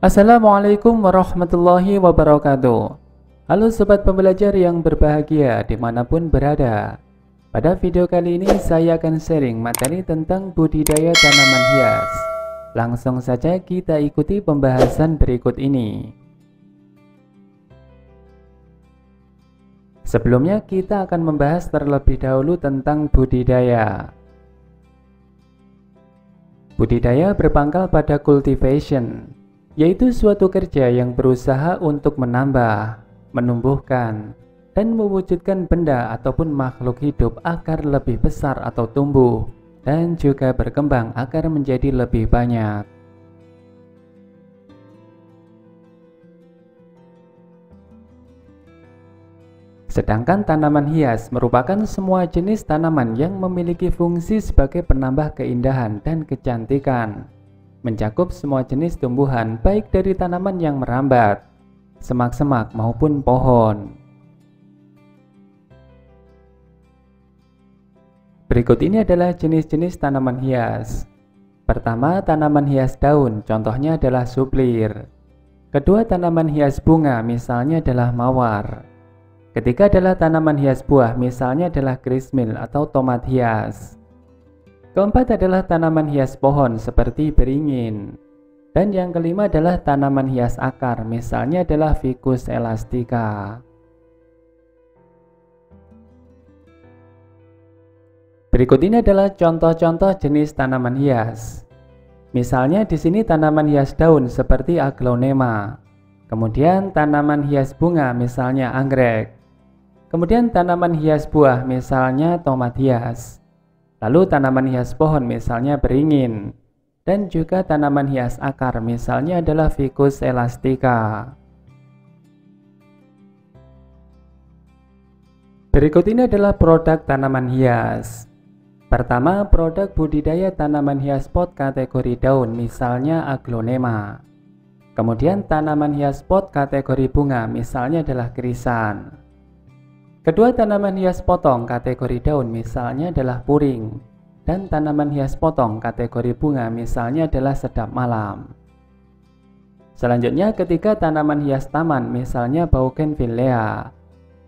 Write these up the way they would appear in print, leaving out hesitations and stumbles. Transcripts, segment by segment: Assalamualaikum warahmatullahi wabarakatuh. Halo Sobat Pembelajar yang berbahagia dimanapun berada. Pada video kali ini saya akan sharing materi tentang budidaya tanaman hias. Langsung saja kita ikuti pembahasan berikut ini. Sebelumnya kita akan membahas terlebih dahulu tentang budidaya. Budidaya berpangkal pada cultivation, yaitu suatu kerja yang berusaha untuk menambah, menumbuhkan, dan mewujudkan benda ataupun makhluk hidup agar lebih besar atau tumbuh, dan juga berkembang agar menjadi lebih banyak. Sedangkan tanaman hias merupakan semua jenis tanaman yang memiliki fungsi sebagai penambah keindahan dan kecantikan, mencakup semua jenis tumbuhan baik dari tanaman yang merambat, semak-semak maupun pohon. Berikut ini adalah jenis-jenis tanaman hias. Pertama, tanaman hias daun, contohnya adalah suplir. Kedua, tanaman hias bunga, misalnya adalah mawar. Ketiga adalah tanaman hias buah, misalnya adalah krismil atau tomat hias. Keempat adalah tanaman hias pohon seperti beringin. Dan yang kelima adalah tanaman hias akar, misalnya adalah ficus elastica. Berikut ini adalah contoh-contoh jenis tanaman hias. Misalnya di sini tanaman hias daun seperti aglonema. Kemudian tanaman hias bunga misalnya anggrek. Kemudian tanaman hias buah misalnya tomat hias. Lalu tanaman hias pohon misalnya beringin, dan juga tanaman hias akar misalnya adalah ficus elastica. Berikut ini adalah produk tanaman hias. Pertama, produk budidaya tanaman hias pot kategori daun misalnya aglonema. Kemudian tanaman hias pot kategori bunga misalnya adalah krisan. Kedua, tanaman hias potong kategori daun misalnya adalah puring, dan tanaman hias potong kategori bunga misalnya adalah sedap malam. Selanjutnya ketiga, tanaman hias taman misalnya bougainvillea.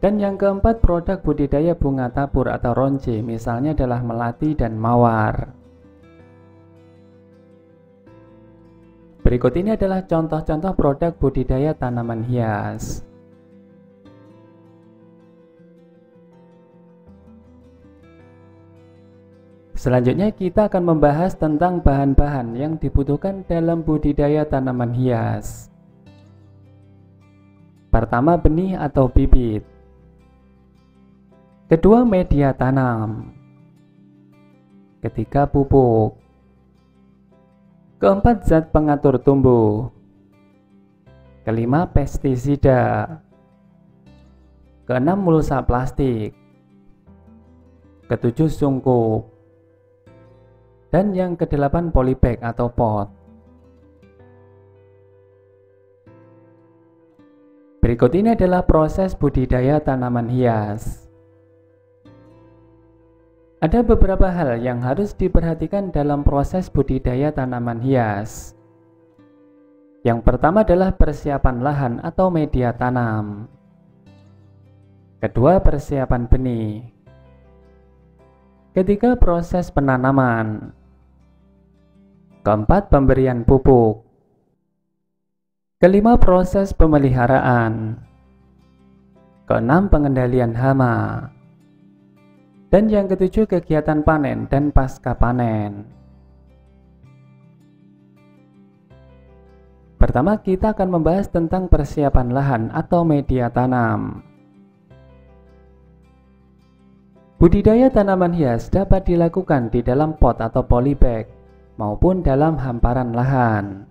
Dan yang keempat, produk budidaya bunga tabur atau ronce misalnya adalah melati dan mawar. Berikut ini adalah contoh-contoh produk budidaya tanaman hias. Selanjutnya kita akan membahas tentang bahan-bahan yang dibutuhkan dalam budidaya tanaman hias. Pertama, benih atau bibit. Kedua, media tanam. Ketiga, pupuk. Keempat, zat pengatur tumbuh. Kelima, pestisida. Keenam, mulsa plastik. Ketujuh, sungkup. Dan yang kedelapan, polybag atau pot. Berikut ini adalah proses budidaya tanaman hias. Ada beberapa hal yang harus diperhatikan dalam proses budidaya tanaman hias. Yang pertama adalah persiapan lahan atau media tanam. Kedua, persiapan benih. Ketiga, proses penanaman. Keempat, pemberian pupuk. Kelima, proses pemeliharaan. Keenam, pengendalian hama. Dan yang ketujuh, kegiatan panen dan pasca panen. Pertama, kita akan membahas tentang persiapan lahan atau media tanam. Budidaya tanaman hias dapat dilakukan di dalam pot atau polybag maupun dalam hamparan lahan.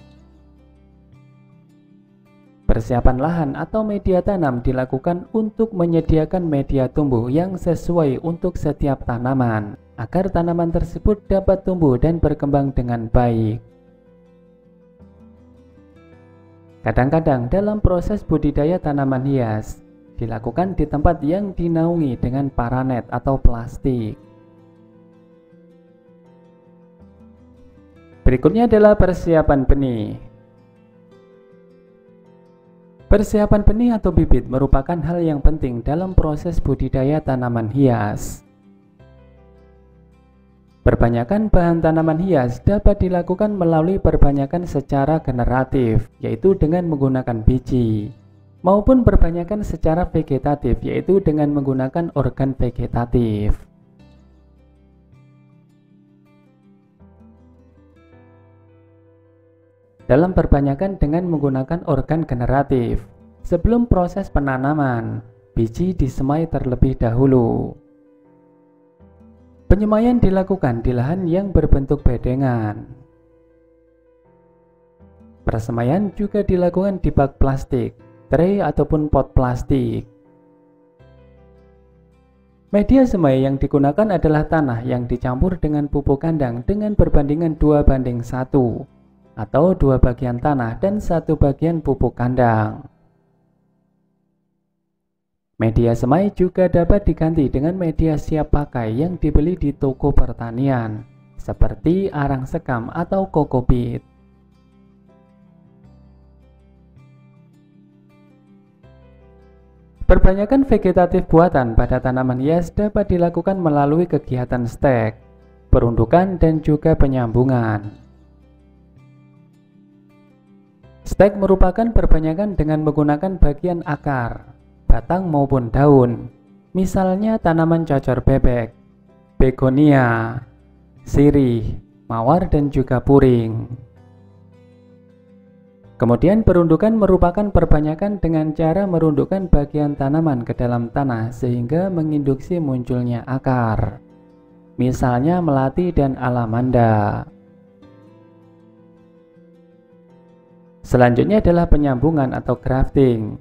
Persiapan lahan atau media tanam dilakukan untuk menyediakan media tumbuh yang sesuai untuk setiap tanaman, agar tanaman tersebut dapat tumbuh dan berkembang dengan baik. Kadang-kadang dalam proses budidaya tanaman hias dilakukan di tempat yang dinaungi dengan paranet atau plastik. Berikutnya adalah persiapan benih. Persiapan benih atau bibit merupakan hal yang penting dalam proses budidaya tanaman hias. Perbanyakan bahan tanaman hias dapat dilakukan melalui perbanyakan secara generatif, yaitu dengan menggunakan biji, maupun perbanyakan secara vegetatif, yaitu dengan menggunakan organ vegetatif. Dalam perbanyakan dengan menggunakan organ generatif, sebelum proses penanaman, biji disemai terlebih dahulu. Penyemaian dilakukan di lahan yang berbentuk bedengan. Persemaian juga dilakukan di bak plastik, tray ataupun pot plastik. Media semai yang digunakan adalah tanah yang dicampur dengan pupuk kandang dengan perbandingan 2:1. Atau 2 bagian tanah dan 1 bagian pupuk kandang. Media semai juga dapat diganti dengan media siap pakai yang dibeli di toko pertanian, seperti arang sekam atau kokopit. Perbanyakan vegetatif buatan pada tanaman hias dapat dilakukan melalui kegiatan stek, perundukan dan juga penyambungan. Stek merupakan perbanyakan dengan menggunakan bagian akar, batang maupun daun, misalnya tanaman cocor bebek, begonia, sirih, mawar dan juga puring. Kemudian perundukan merupakan perbanyakan dengan cara merundukkan bagian tanaman ke dalam tanah sehingga menginduksi munculnya akar, misalnya melati dan alamanda. Selanjutnya adalah penyambungan atau grafting.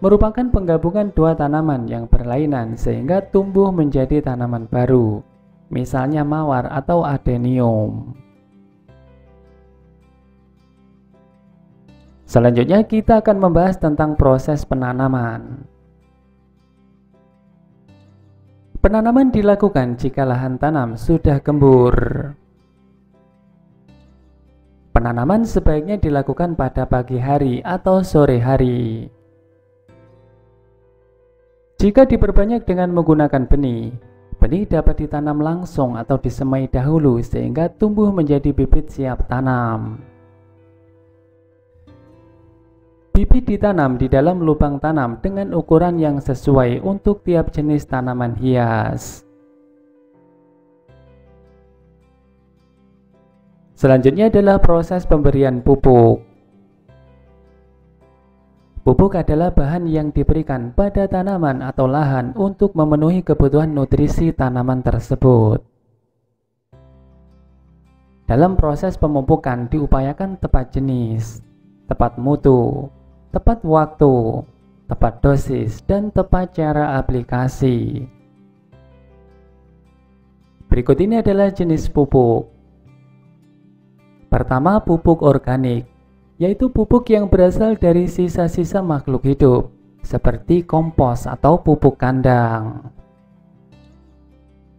Merupakan penggabungan dua tanaman yang berlainan sehingga tumbuh menjadi tanaman baru, misalnya mawar atau adenium. Selanjutnya kita akan membahas tentang proses penanaman. Penanaman dilakukan jika lahan tanam sudah gembur. Penanaman sebaiknya dilakukan pada pagi hari atau sore hari. Jika diperbanyak dengan menggunakan benih, benih dapat ditanam langsung atau disemai dahulu sehingga tumbuh menjadi bibit siap tanam. Bibit ditanam di dalam lubang tanam dengan ukuran yang sesuai untuk tiap jenis tanaman hias. Selanjutnya adalah proses pemberian pupuk. Pupuk adalah bahan yang diberikan pada tanaman atau lahan untuk memenuhi kebutuhan nutrisi tanaman tersebut. Dalam proses pemupukan diupayakan tepat jenis, tepat mutu, tepat waktu, tepat dosis, dan tepat cara aplikasi. Berikut ini adalah jenis pupuk. Pertama, pupuk organik, yaitu pupuk yang berasal dari sisa-sisa makhluk hidup, seperti kompos atau pupuk kandang.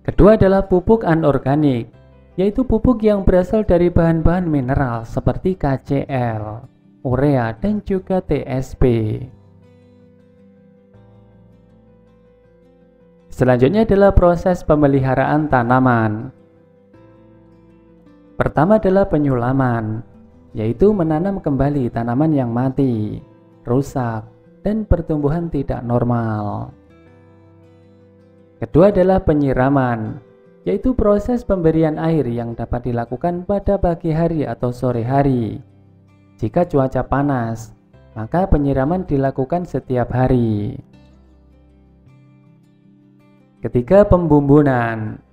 Kedua adalah pupuk anorganik, yaitu pupuk yang berasal dari bahan-bahan mineral seperti KCl, urea, dan juga TSP. Selanjutnya adalah proses pemeliharaan tanaman. Pertama adalah penyulaman, yaitu menanam kembali tanaman yang mati, rusak, dan pertumbuhan tidak normal. Kedua adalah penyiraman, yaitu proses pemberian air yang dapat dilakukan pada pagi hari atau sore hari. Jika cuaca panas, maka penyiraman dilakukan setiap hari. Ketiga, pembumbunan.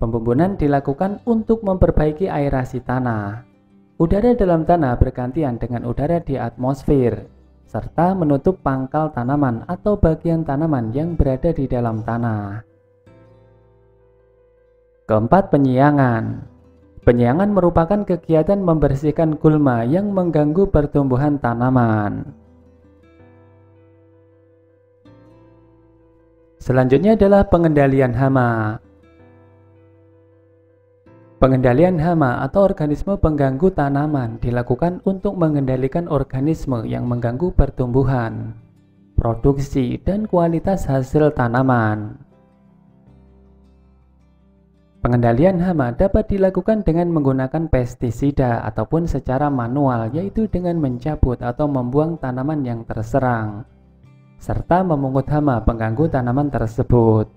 Pembumbunan dilakukan untuk memperbaiki aerasi tanah. Udara dalam tanah bergantian dengan udara di atmosfer, serta menutup pangkal tanaman atau bagian tanaman yang berada di dalam tanah. Keempat, penyiangan. Penyiangan merupakan kegiatan membersihkan gulma yang mengganggu pertumbuhan tanaman. Selanjutnya adalah pengendalian hama. Pengendalian hama atau organisme pengganggu tanaman dilakukan untuk mengendalikan organisme yang mengganggu pertumbuhan, produksi, dan kualitas hasil tanaman. Pengendalian hama dapat dilakukan dengan menggunakan pestisida ataupun secara manual, yaitu dengan mencabut atau membuang tanaman yang terserang, serta memungut hama pengganggu tanaman tersebut.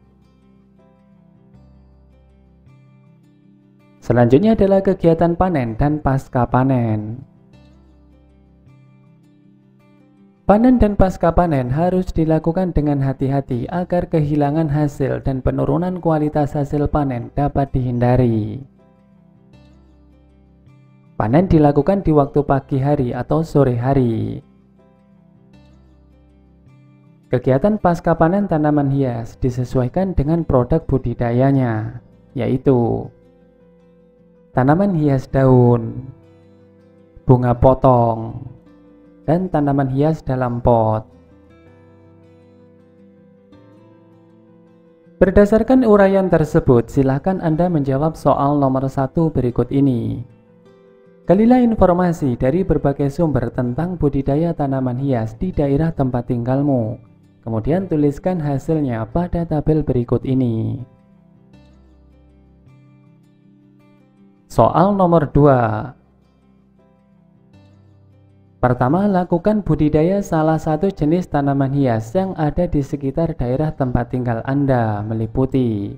Selanjutnya adalah kegiatan panen dan pasca panen. Panen dan pasca panen harus dilakukan dengan hati-hati agar kehilangan hasil dan penurunan kualitas hasil panen dapat dihindari. Panen dilakukan di waktu pagi hari atau sore hari. Kegiatan pasca panen tanaman hias disesuaikan dengan produk budidayanya, yaitu tanaman hias daun, bunga potong, dan tanaman hias dalam pot. Berdasarkan uraian tersebut, silakan Anda menjawab soal nomor 1 berikut ini. Kalilah informasi dari berbagai sumber tentang budidaya tanaman hias di daerah tempat tinggalmu. Kemudian tuliskan hasilnya pada tabel berikut ini. Soal nomor 2. Pertama, lakukan budidaya salah satu jenis tanaman hias yang ada di sekitar daerah tempat tinggal Anda, meliputi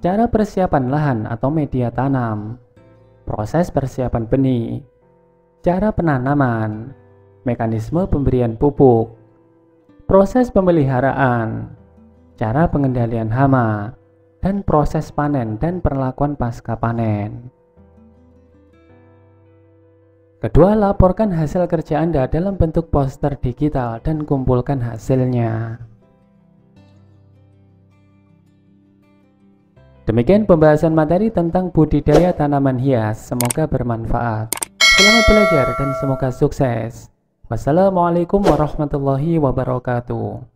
cara persiapan lahan atau media tanam, proses persiapan benih, cara penanaman, mekanisme pemberian pupuk, proses pemeliharaan, cara pengendalian hama, dan proses panen dan perlakuan pasca panen. Kedua, laporkan hasil kerja Anda dalam bentuk poster digital dan kumpulkan hasilnya. Demikian pembahasan materi tentang budidaya tanaman hias. Semoga bermanfaat. Selamat belajar dan semoga sukses. Wassalamualaikum warahmatullahi wabarakatuh.